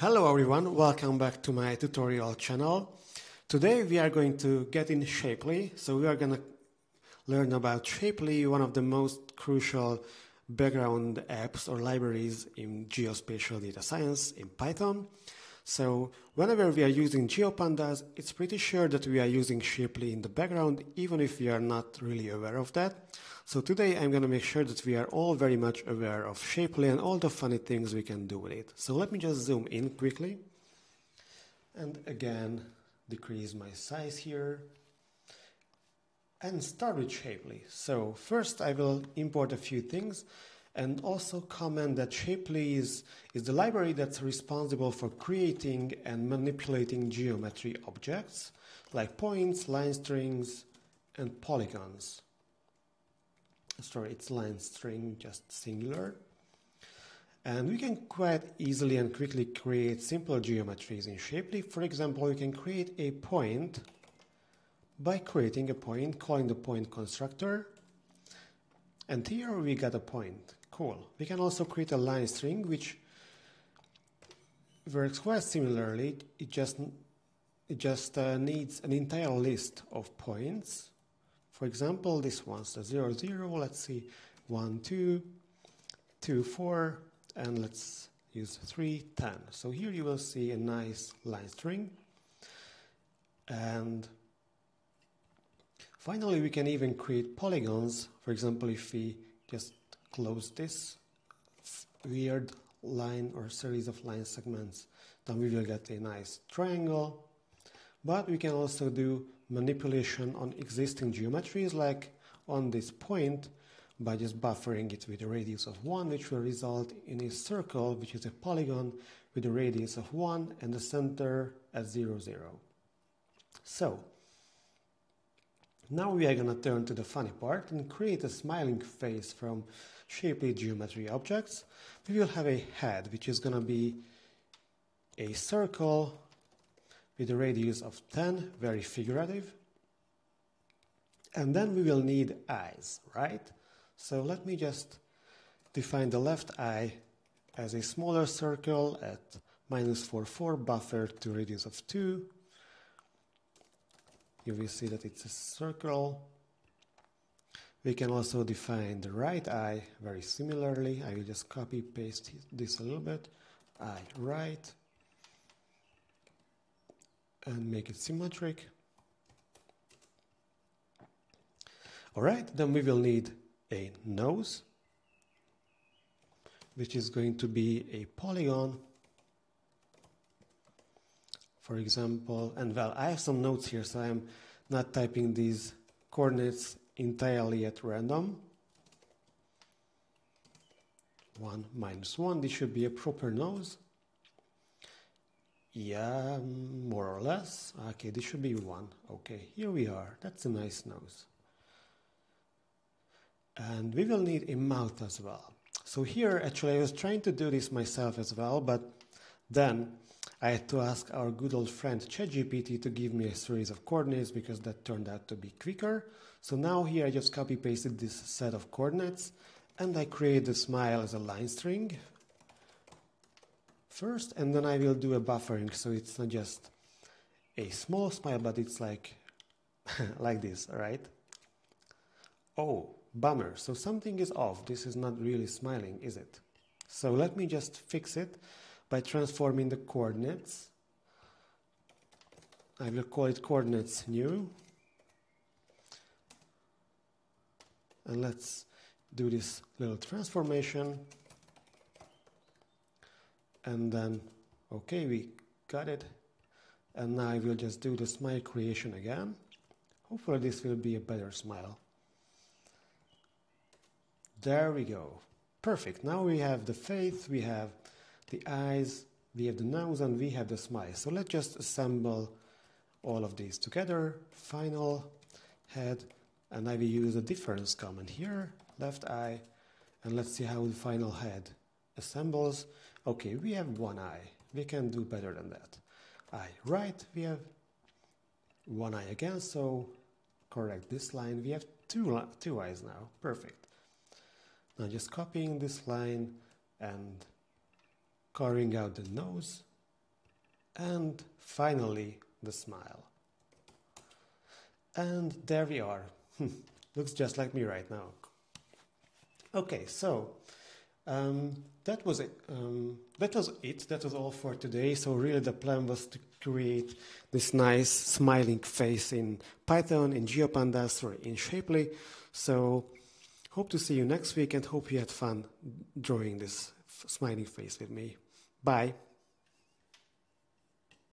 Hello everyone, welcome back to my tutorial channel. Today we are going to get in Shapely. So we are going to learn about Shapely, one of the most crucial background apps or libraries in geospatial data science in Python. So whenever we are using GeoPandas, it's pretty sure that we are using Shapely in the background, even if we are not really aware of that. So today I'm going to make sure that we are all very much aware of Shapely and all the funny things we can do with it. So let me just zoom in quickly and again decrease my size here and start with Shapely. So first I will import a few things and also comment that Shapely is the library that's responsible for creating and manipulating geometry objects like points, line strings, and polygons. Sorry, it's line string, just singular. And we can quite easily and quickly create simple geometries in Shapely. For example, you can create a point by creating a point, calling the point constructor. And here we got a point. Cool. We can also create a line string, which works quite similarly. It just needs an entire list of points. For example, this one's the 0, 0, let's see, 1, 2, 2, 4, and let's use 3, 10. So here you will see a nice line string. And finally, we can even create polygons. For example, if we just close this weird line or series of line segments, then we will get a nice triangle. But we can also do manipulation on existing geometries, like on this point, by just buffering it with a radius of 1, which will result in a circle, which is a polygon with a radius of 1 and the center at 0, 0. So now we are going to turn to the funny part and create a smiling face from Shapely geometry objects. We will have a head, which is going to be a circle with a radius of 10, very figurative. And then we will need eyes, right? So let me just define the left eye as a smaller circle at -4, 4, buffered to radius of 2. You will see that it's a circle. We can also define the right eye very similarly. I will just copy paste this a little bit. Eye right. And make it symmetric. All right, then we will need a nose, which is going to be a polygon, for example. And well, I have some notes here, so I'm not typing these coordinates entirely at random. 1, -1, this should be a proper nose. Yeah, more or less. Okay, this should be 1. Okay, here we are. That's a nice nose. And we will need a mouth as well. So here, actually, I was trying to do this myself as well, but then I had to ask our good old friend ChatGPT to give me a series of coordinates because that turned out to be quicker. So now here I just copy-pasted this set of coordinates and I create the smile as a line string first, and then I will do a buffering, so it's not just a small smile, but it's like like this, right? Oh, bummer, so something is off. This is not really smiling, is it? So let me just fix it by transforming the coordinates. I will call it coordinates new, and let's do this little transformation. And then, okay, we got it. And now I will just do the smile creation again. Hopefully this will be a better smile. There we go. Perfect. Now we have the face, we have the eyes, we have the nose, and we have the smile. So let's just assemble all of these together. Final, head, and I will use a difference command here, left eye, and let's see how the final head assembles. Okay, we have one eye. We can do better than that. Eye right, we have one eye again, so correct this line. We have two eyes now. Perfect. Now just copying this line and carving out the nose. And finally, the smile. And there we are. Looks just like me right now. Okay, so that was it. That was all for today. So really the plan was to create this nice smiling face in Python, in GeoPandas, or in Shapely. So hope to see you next week and hope you had fun drawing this smiling face with me. Bye.